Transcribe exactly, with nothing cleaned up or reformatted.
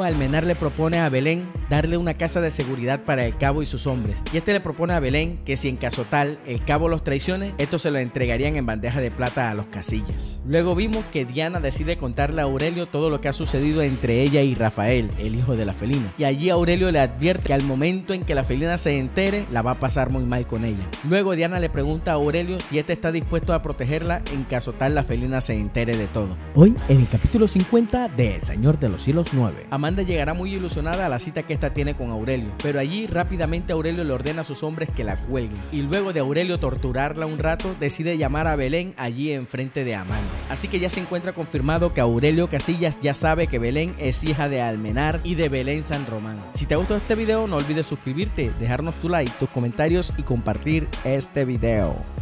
Almenar le propone a Belén darle una casa de seguridad para el cabo y sus hombres, y este le propone a Belén que si en caso tal el cabo los traicione, estos se lo entregarían en bandeja de plata a los Casillas. Luego vimos que Diana decide contarle a Aurelio todo lo que ha sucedido entre ella y Rafael, el hijo de la felina, y allí Aurelio le advierte que al momento en que la felina se entere, la va a pasar muy mal con ella. Luego Diana le pregunta a Aurelio si éste está dispuesto a protegerla en caso tal la felina se entere de todo. Hoy en el capítulo cincuenta de El Señor de los Cielos nueve. Amanda llegará muy ilusionada a la cita que ésta tiene con Aurelio, pero allí rápidamente Aurelio le ordena a sus hombres que la cuelguen, y luego de Aurelio torturarla un rato, decide llamar a Belén allí enfrente de Amanda. Así que ya se encuentra confirmado que Aurelio Casillas ya sabe que Belén es hija de Almenar y de Belén San Román. Si te ha gustado este video, no olvides suscribirte, dejarnos tu like, tus comentarios y compartir este video.